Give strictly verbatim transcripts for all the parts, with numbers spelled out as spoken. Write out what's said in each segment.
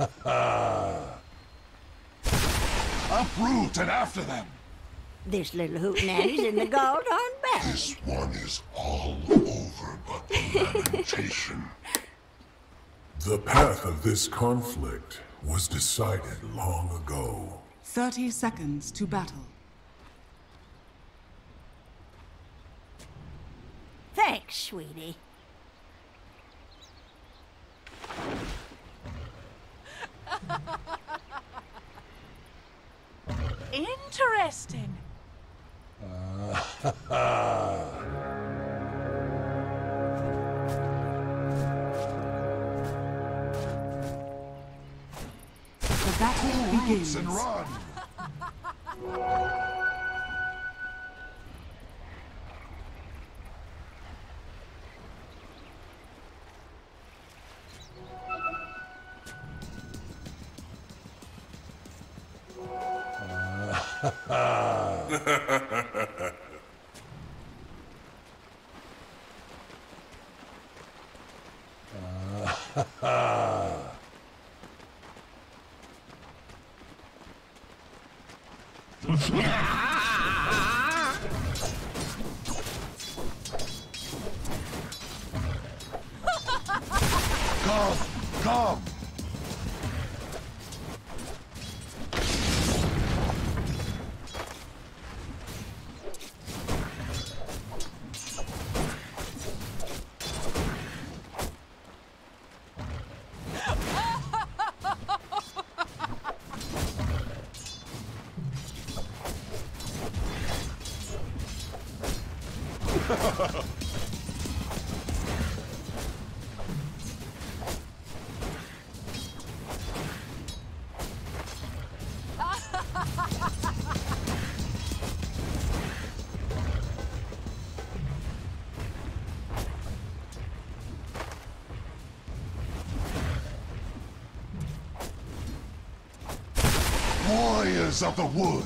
Uproot and after them! This little hootenanny's in the gold on back. This one is all over but the lamentation. The path of this conflict was decided long ago. Thirty seconds to battle. Thanks, sweetie. Interesting. Uh, the battle begins. And run. Come, come. Warriors of the wood.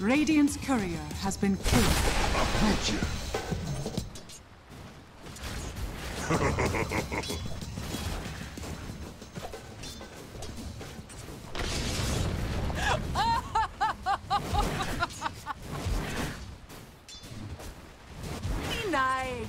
Radiant's courier has been killed. Uproot you. Denied.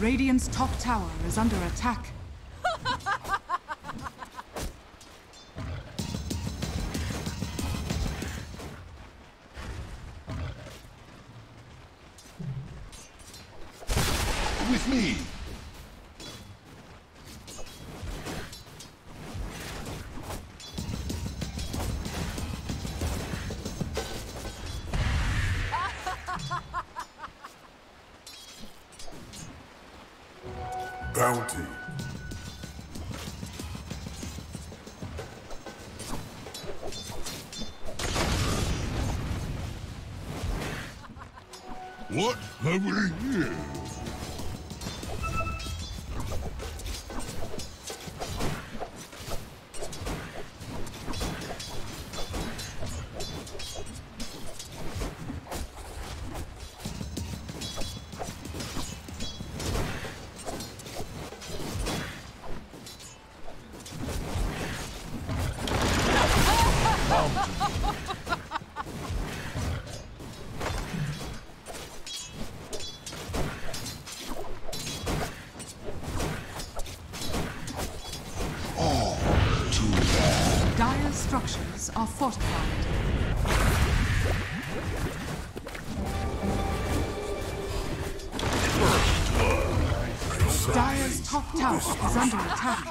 Radiant's top tower is under attack. With me. Bounty. What have we here? Dire structures are fortified. Dire's top tower is under attack.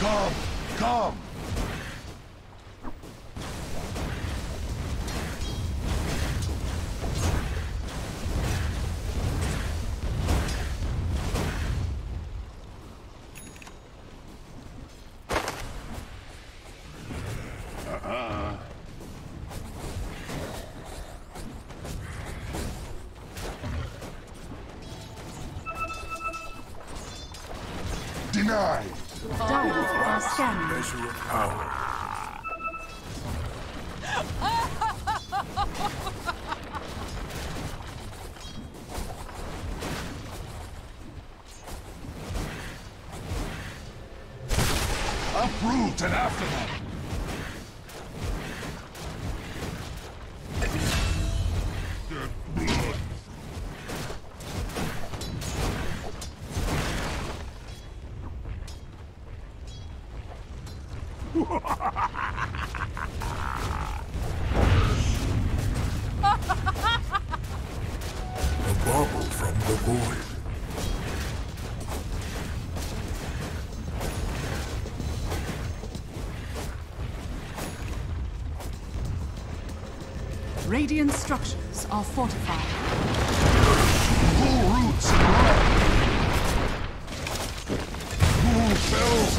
Come! Come! Denied! Diamonds are scanning. Measure of power. Uproot and after them. Radiant structures are fortified. Bull roots and blood. Bull bells.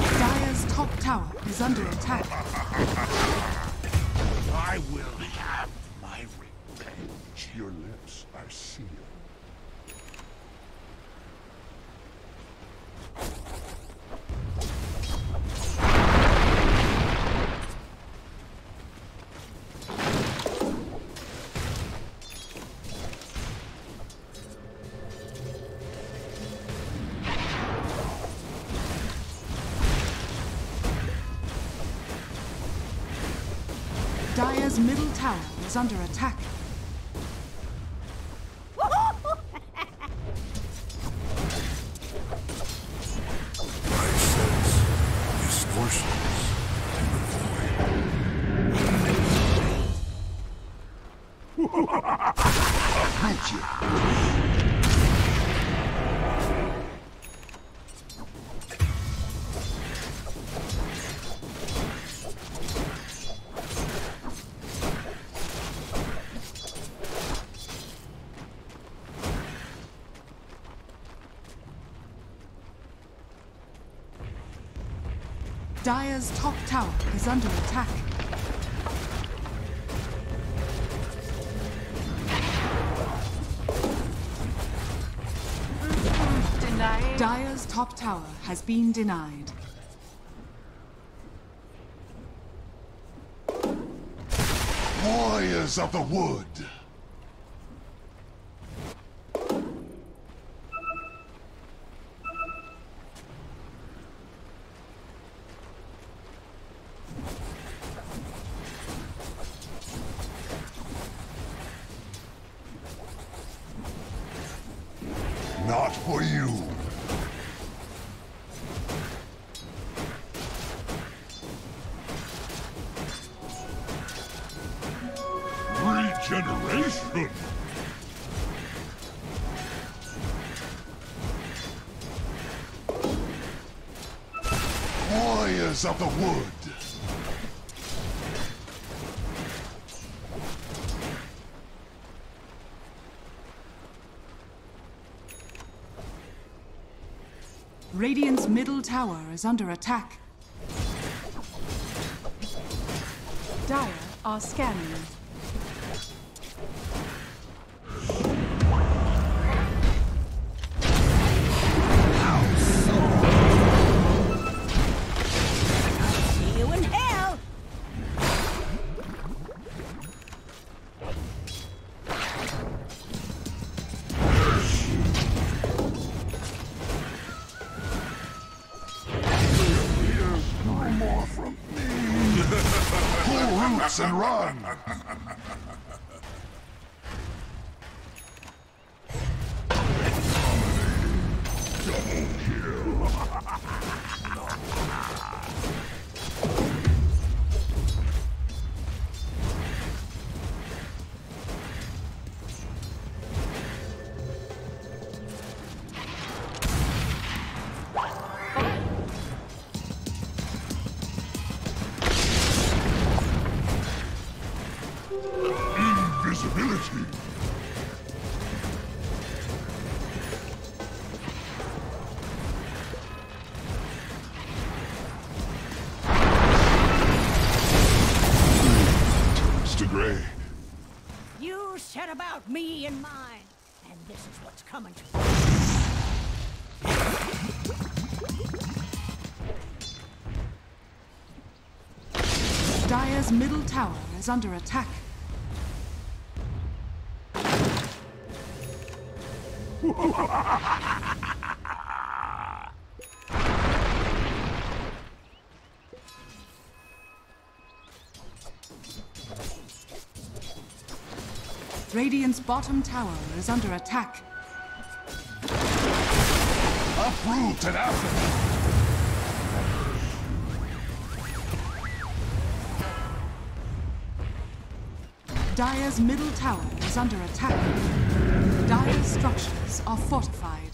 Dire's top tower is under attack. I will have my revenge. Your lips are sealed. Dire's middle tower is under attack. Dire's top tower is under attack. Denied. Dire's top tower has been denied. Warriors of the wood! Not for you. Regeneration. Warriors of the wood. Radiant's middle tower is under attack. Dire are scanning. And run! Double kill! Invisibility! Turns to grey. You said about me and mine, and this is what's coming to you. Dire's middle tower is under attack. Radiant's bottom tower is under attack. Uproot and after. Dire's middle tower is under attack. Dire's structures are fortified.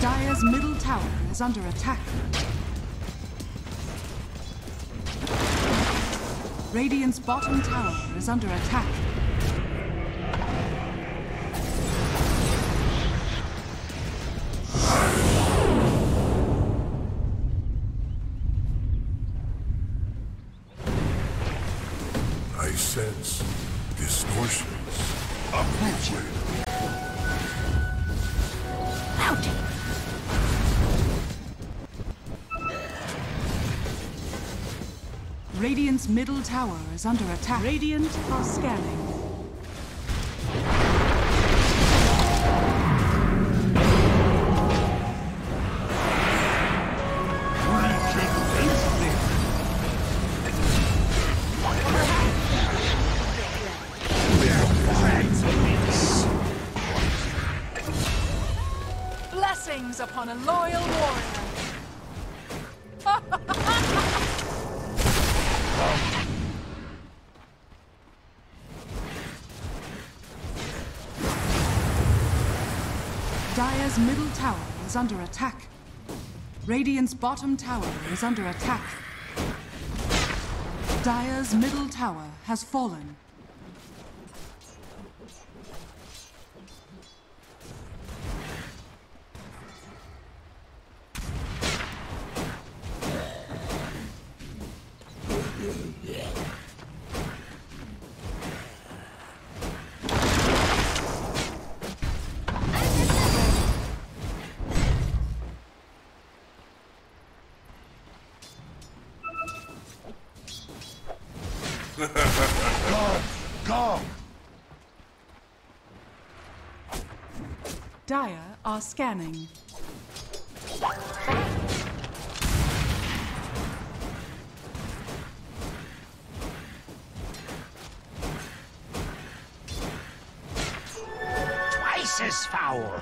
Dire's middle tower is under attack. Radiant's bottom tower is under attack. I sense distortions. Uprooted. Out. Radiant's middle tower is under attack. Radiant are scanning. Upon a loyal warrior. Dire's middle tower is under attack. Radiant's bottom tower is under attack. Dire's middle tower has fallen. Come, come. Dire are scanning. Twice as foul.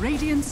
Radiant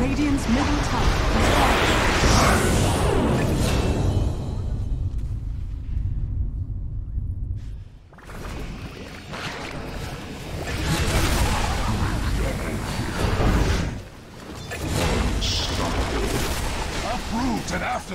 Radiant's middle tower is approved and after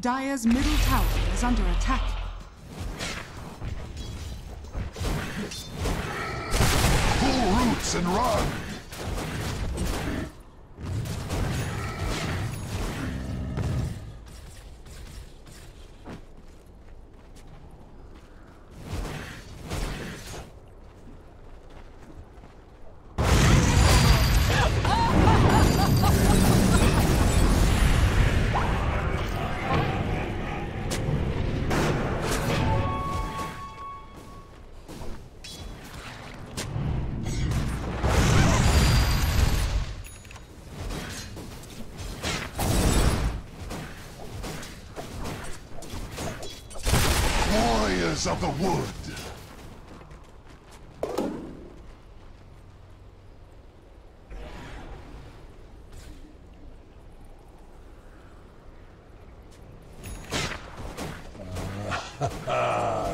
Dire's middle tower is under attack. Pull roots and run! Of the wood. Uh,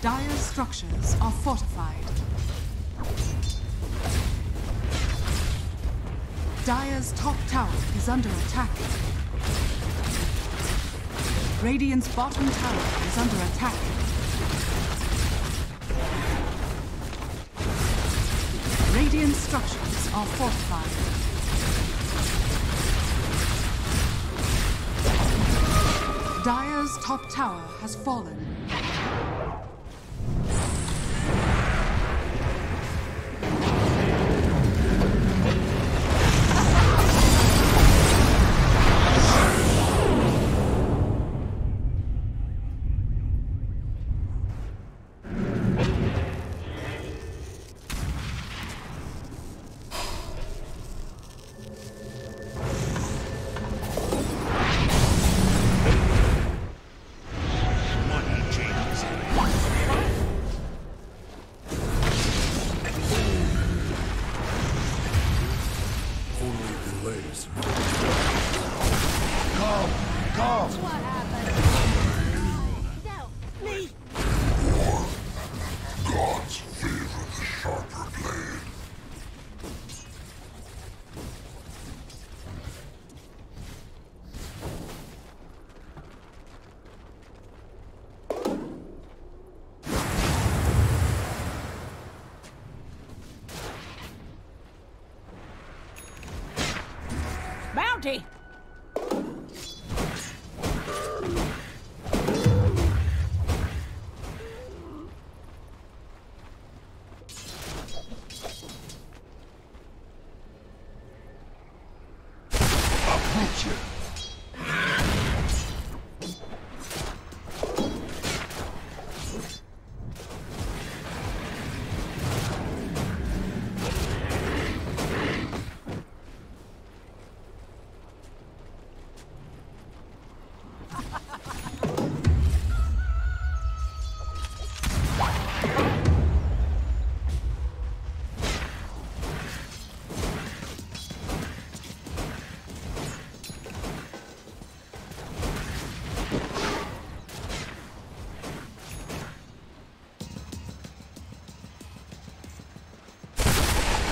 Dire's structures are fortified. Dire's top tower is under attack. Radiant's bottom tower is under attack. Radiant's structures are fortified. Dire's top tower has fallen. Bounty!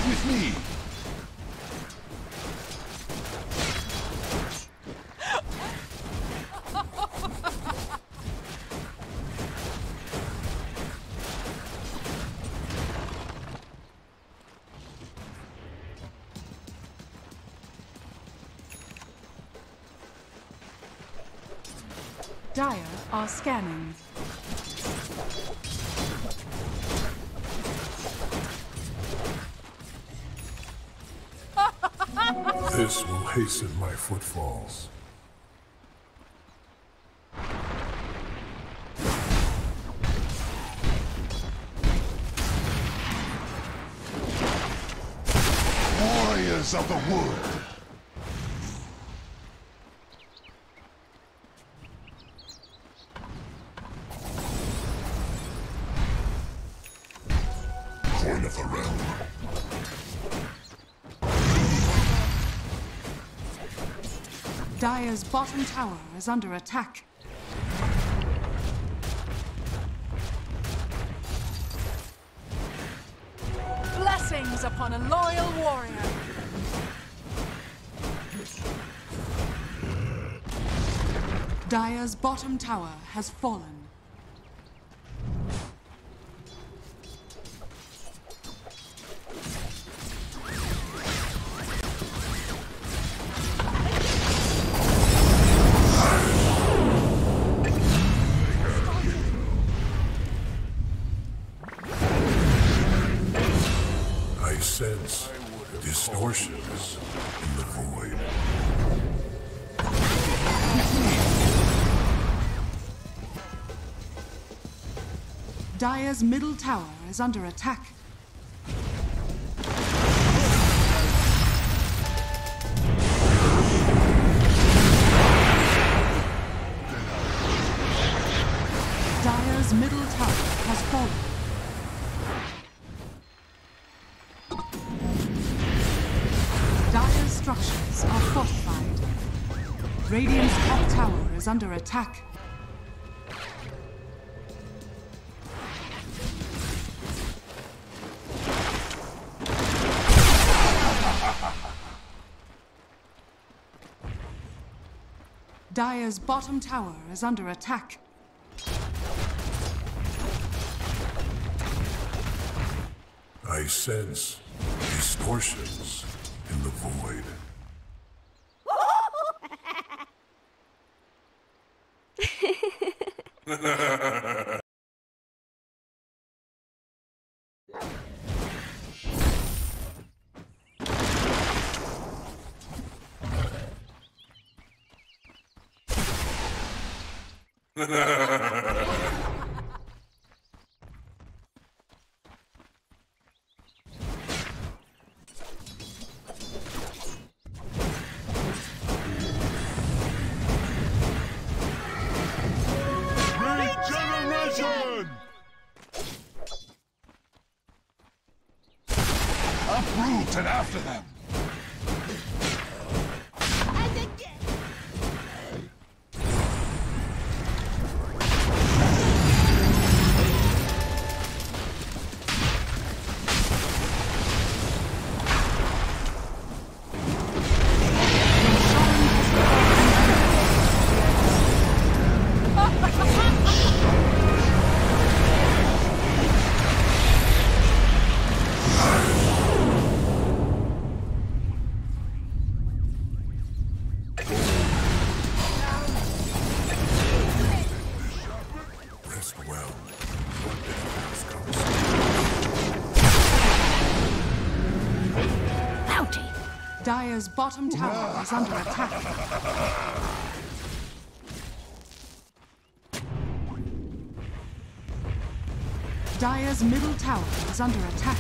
with me! Dire are scanning. This will hasten my footfalls. Warriors of the wood! Dire's bottom tower is under attack. Blessings upon a loyal warrior. Dire's bottom tower has fallen. Sense distortions in the void. Dire's middle tower is under attack. Dire's middle tower has fallen. Structures are fortified. Radiant's top tower is under attack. Dire's bottom tower is under attack. I sense distortions in the void. Uproot and after them. I think Dire's bottom tower is under attack. Dire's middle tower is under attack.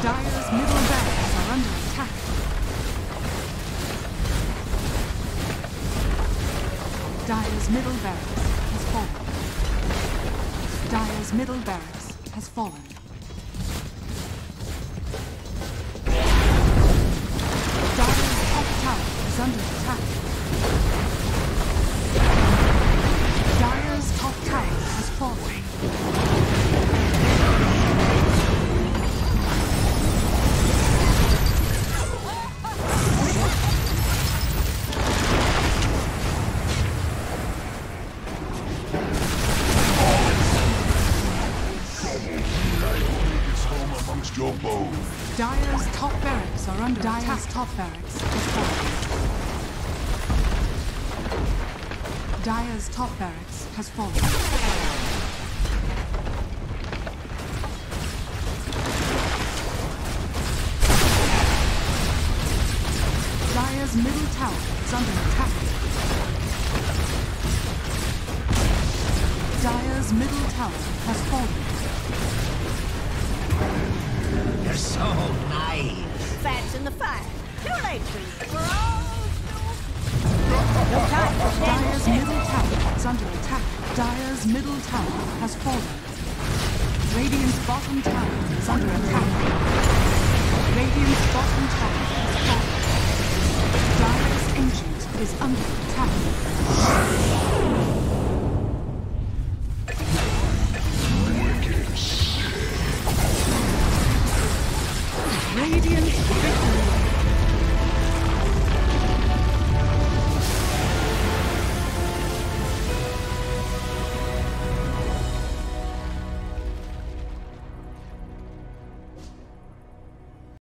Dire's middle barracks are under attack. Dire's middle barracks has fallen. Dire's middle barracks has fallen. Dire's top tower is under attack. Dire's top tower Your bow. Dire's top barracks are under Dire's attack. Top barracks has fallen. Dire's top barracks has fallen. Dire's middle tower is under attack. Dire's middle tower has fallen. You're so naive. Fats in the fire. Too late for you. We're all still... No time for Dire's middle tower is under attack. Dire's middle tower has fallen. Radiant's bottom tower is under attack. Radiant's bottom tower has fallen. Dire's ancient is under attack.